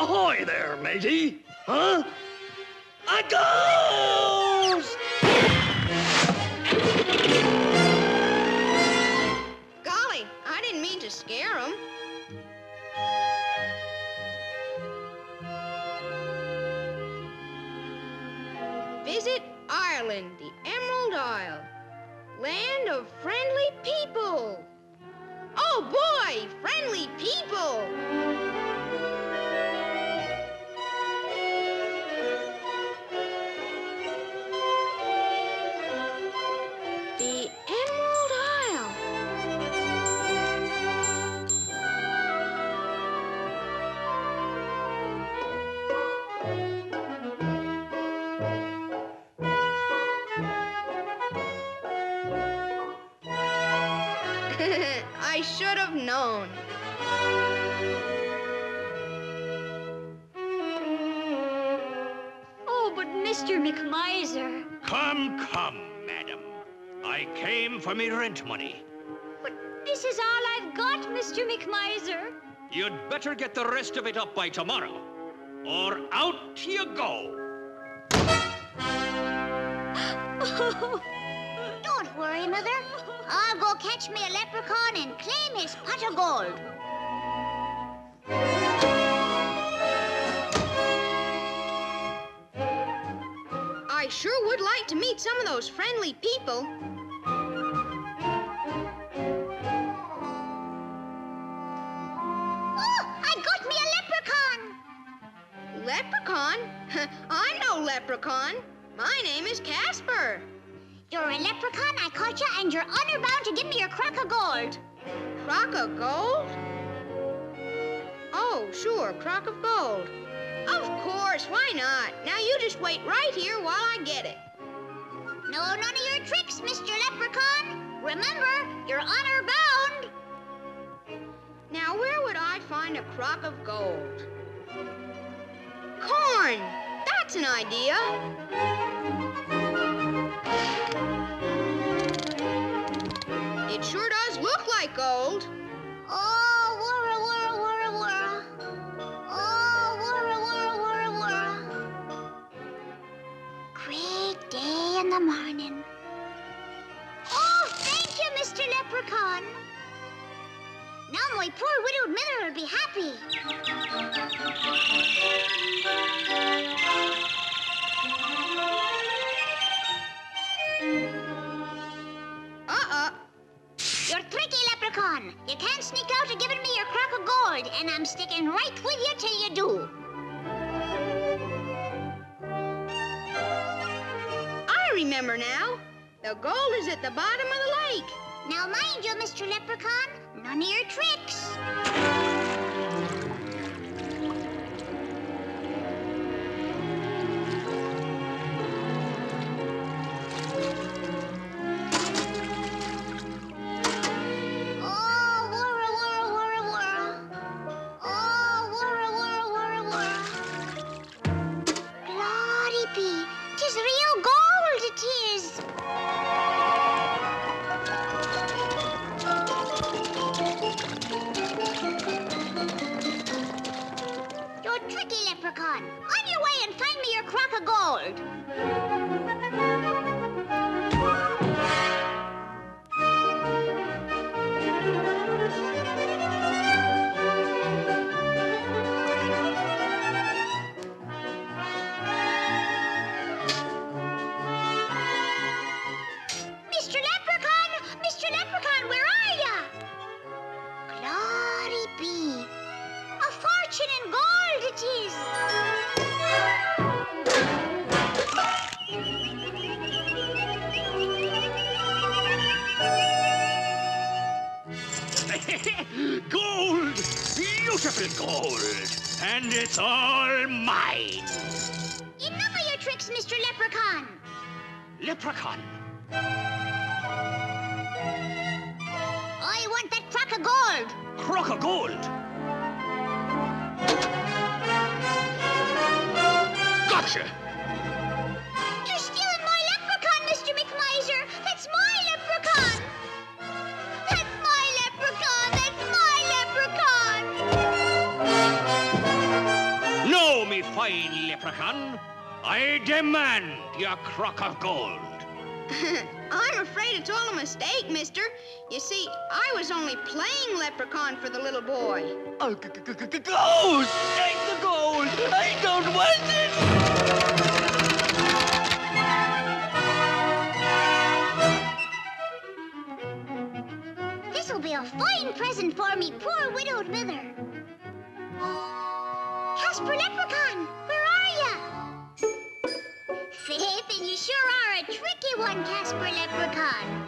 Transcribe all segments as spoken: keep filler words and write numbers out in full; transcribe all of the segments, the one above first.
Ahoy there, matey! Huh? A ghost! Golly, I didn't mean to scare him. Visit Ireland, the Emerald Isle, land of friendly people. Oh boy, friendly people! I should have known. Oh, but Mister McMiser. Come, come, madam. I came for me rent money. But this is all I've got, Mister McMiser. You'd better get the rest of it up by tomorrow, or out you go. Oh. Don't worry, Mother. I'll go catch me a leprechaun and claim his pot of gold. I sure would like to meet some of those friendly people. Oh, I got me a leprechaun! Leprechaun? I'm no leprechaun. My name is Casper. You're a leprechaun, I caught you, and you're honor bound to give me your crock of gold. Crock of gold? Oh, sure, crock of gold. Of course, why not? Now you just wait right here while I get it. No, none of your tricks, Mister Leprechaun. Remember, you're honor bound. Now, where would I find a crock of gold? Corn! That's an idea. It sure does look like gold. Oh, whirra, whirra, whirra, whirra. Oh, whirra, whirra, whirra, whirra. Great day in the morning. Oh, thank you, Mister Leprechaun. Now my poor widowed mother will be happy. You can't sneak out of giving me your crock of gold, and I'm sticking right with you till you do. I remember now. The gold is at the bottom of the lake. Now mind you, Mister Leprechaun, none of your tricks. Gold! Beautiful gold! And it's all mine! Enough of your tricks, Mister Leprechaun! Leprechaun! I want that crock of gold! Crock of gold! Gotcha! You're stealing my leprechaun, Mister McMiser! That's my leprechaun! Leprechaun, that's my leprechaun! African, I demand your crock of gold. I'm afraid it's all a mistake, mister. You see, I was only playing leprechaun for the little boy. Oh, g g g g gold! Take the gold! I don't want it! This'll be a fine present for me poor widowed mother. Casper Leprechaun, where are you? Faith, and you sure are a tricky one, Casper Leprechaun.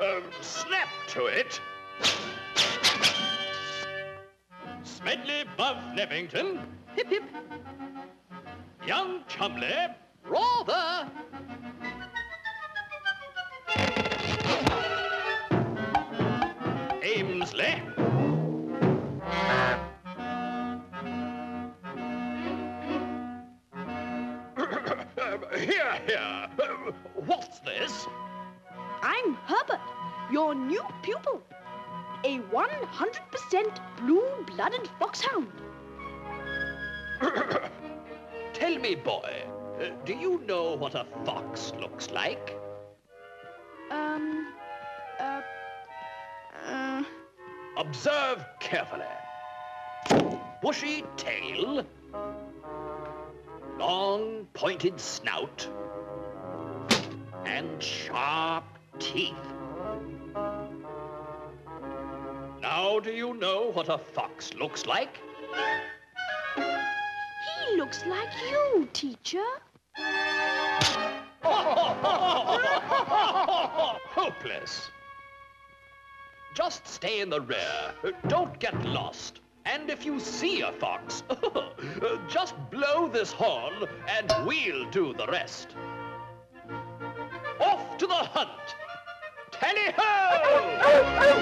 uh, snap to it. Smedley Buff Nevington. Hip hip. Young Chumley. Rather. Amesley. Here, here. What's this? I'm Herbert, your new pupil, a one hundred percent blue-blooded foxhound. Tell me, boy, uh, do you know what a fox looks like? Um, uh, uh... Observe carefully. Bushy tail, long pointed snout, and sharp teeth. Now do you know what a fox looks like? He looks like you, teacher. Hopeless. Just stay in the rear. Don't get lost. And if you see a fox, just blow this horn and we'll do the rest. Off to the hunt! Tally ho!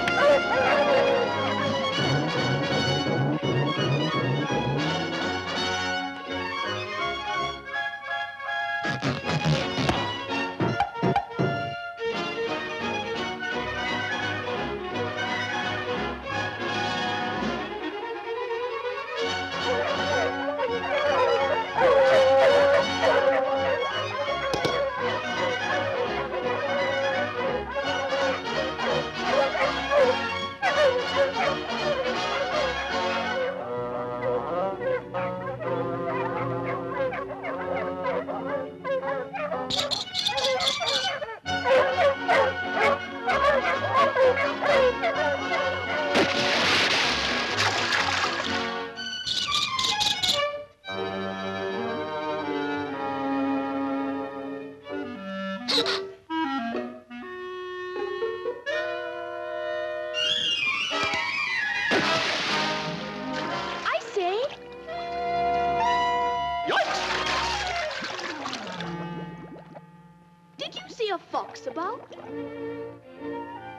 Fox about?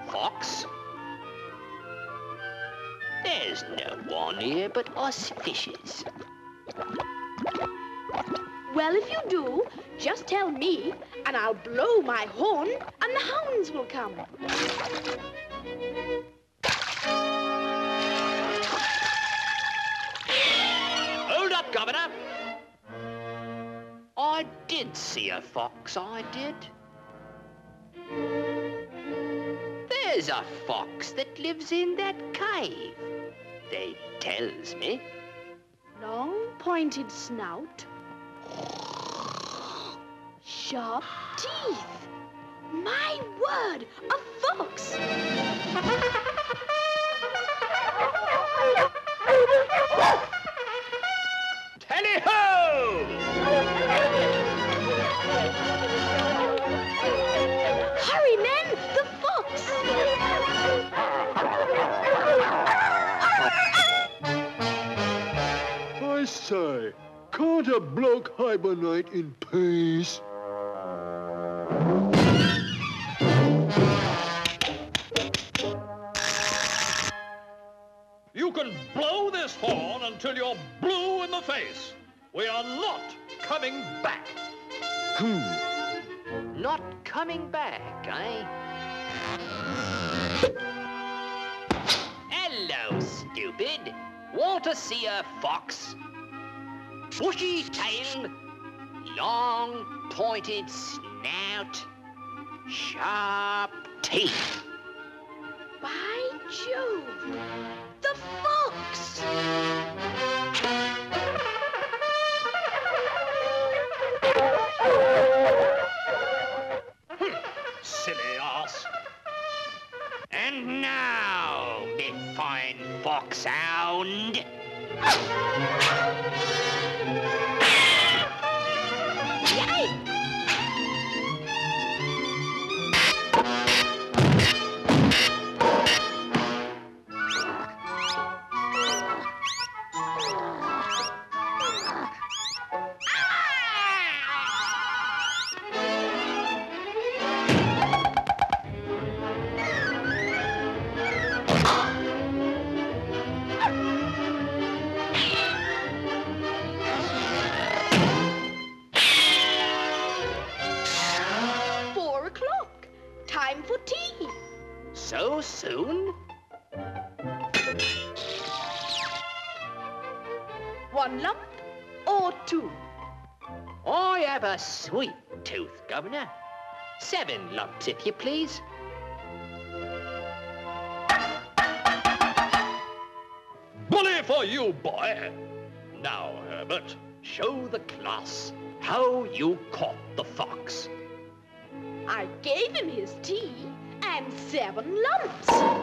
Fox? There's no one here but us fishes. Well, if you do, just tell me, and I'll blow my horn, and the hounds will come. Hold up, Governor. I did see a fox, I did. There's a fox that lives in that cave, they tells me. Long pointed snout, sharp teeth. My word, a fox! Tally ho! Hurry, men, the fox! Can't a bloke hibernate in peace? You can blow this horn until you're blue in the face. We are not coming back. Hmm. Not coming back, eh? Hello, stupid. Want to see a fox? Bushy tail, long pointed snout, sharp teeth. By Jove, the fox! Hm, silly ass. And now, me fine foxhound. Soon? One lump or two? I have a sweet tooth, Governor. Seven lumps, if you please. Bully for you, boy. Now, Herbert, show the class how you caught the fox. I gave him his tea. And seven lumps.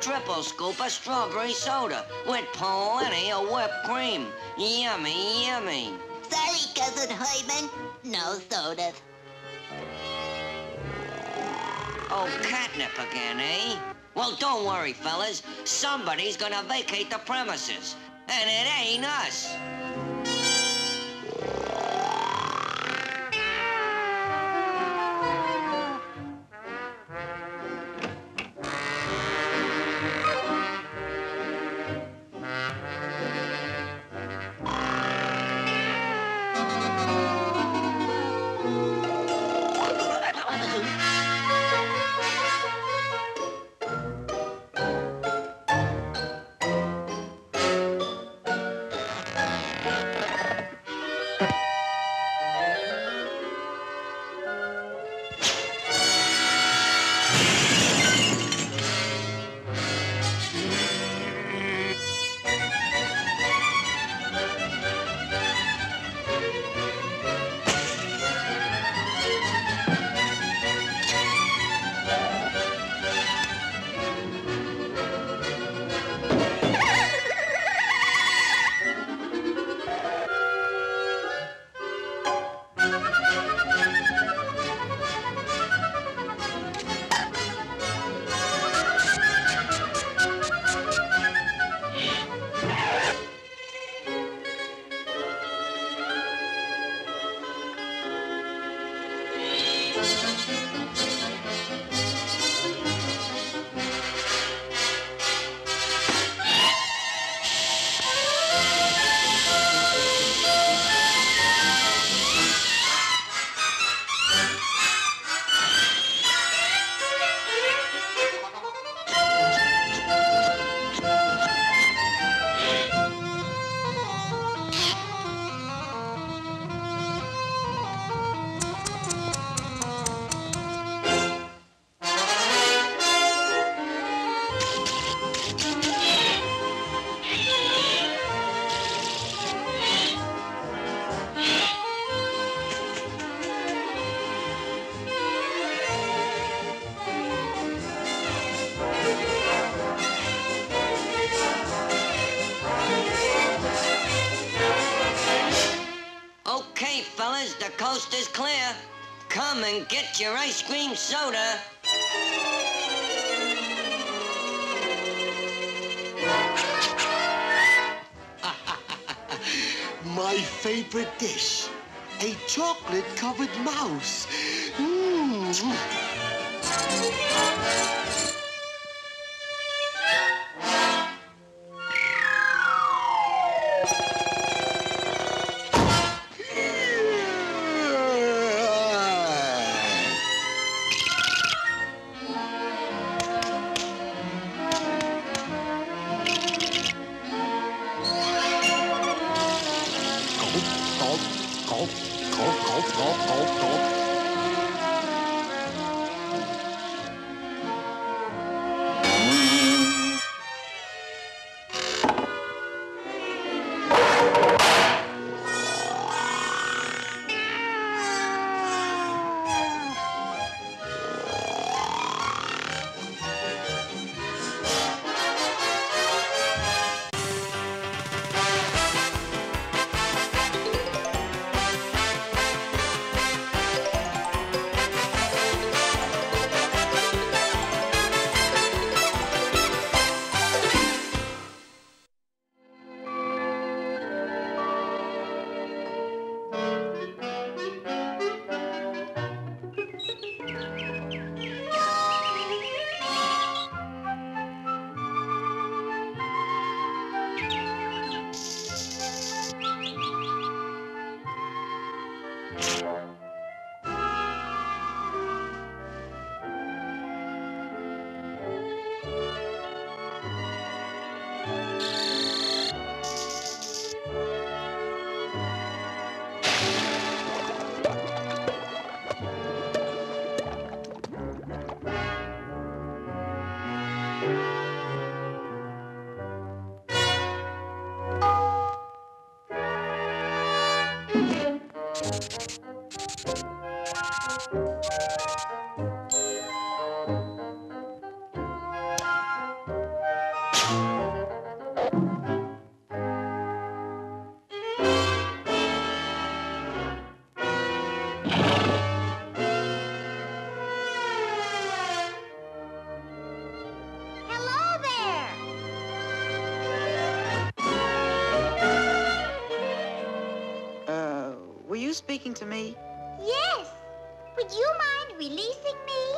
Triple scoop of strawberry soda with plenty of whipped cream. Yummy, yummy. Sorry, Cousin Hyman. No sodas. Oh, catnip again, eh? Well, don't worry, fellas. Somebody's gonna vacate the premises. And it ain't us. fellas, the coast is clear. Come and get your ice cream soda. My favorite dish, a chocolate-covered mouse. Mm. Speaking to me? Yes. Would you mind releasing me?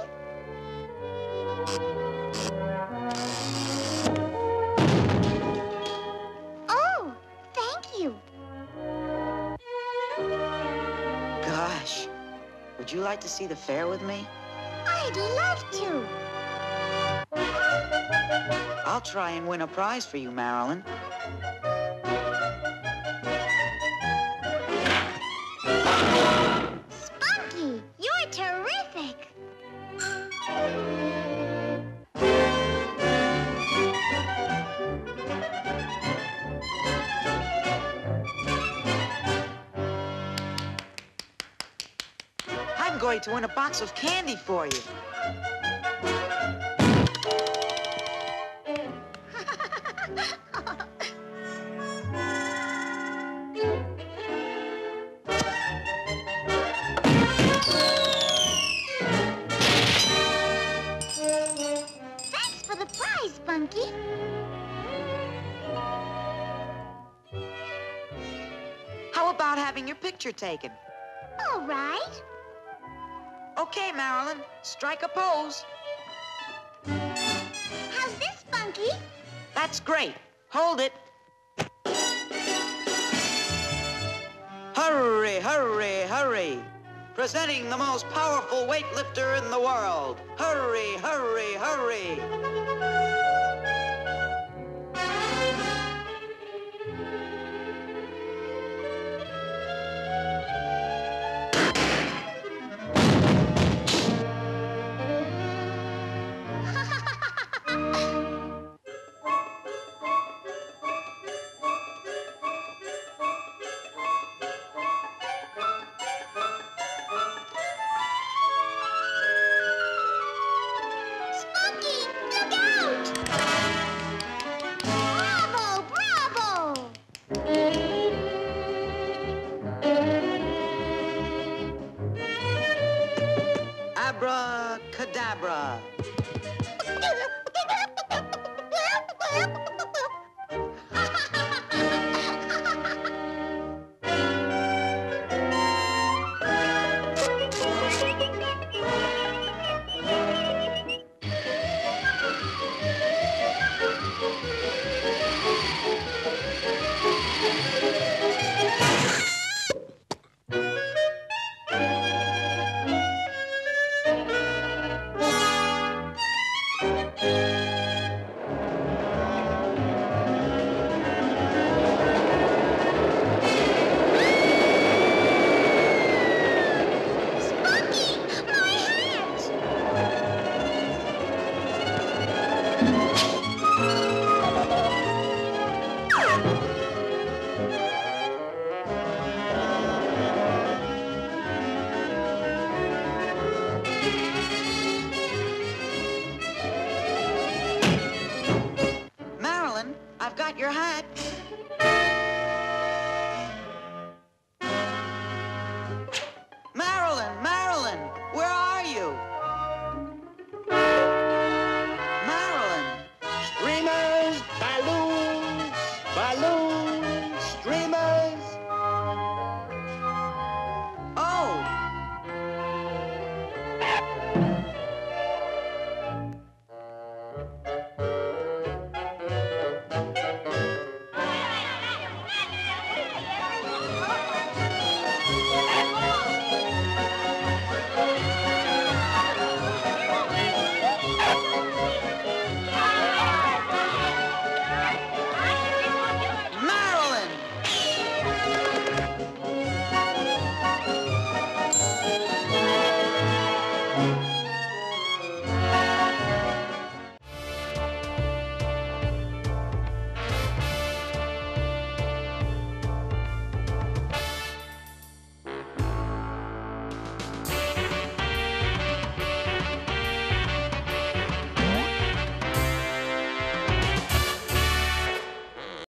Oh, thank you. Gosh, would you like to see the fair with me? I'd love to. I'll try and win a prize for you, Marilyn. To win a box of candy for you. Thanks for the prize, Bunky. How about having your picture taken? All right. Okay, Marilyn, strike a pose. How's this, Bunky? That's great. Hold it. Hurry, hurry, hurry. Presenting the most powerful weightlifter in the world. Hurry, hurry, hurry. Look out! Abracadabra.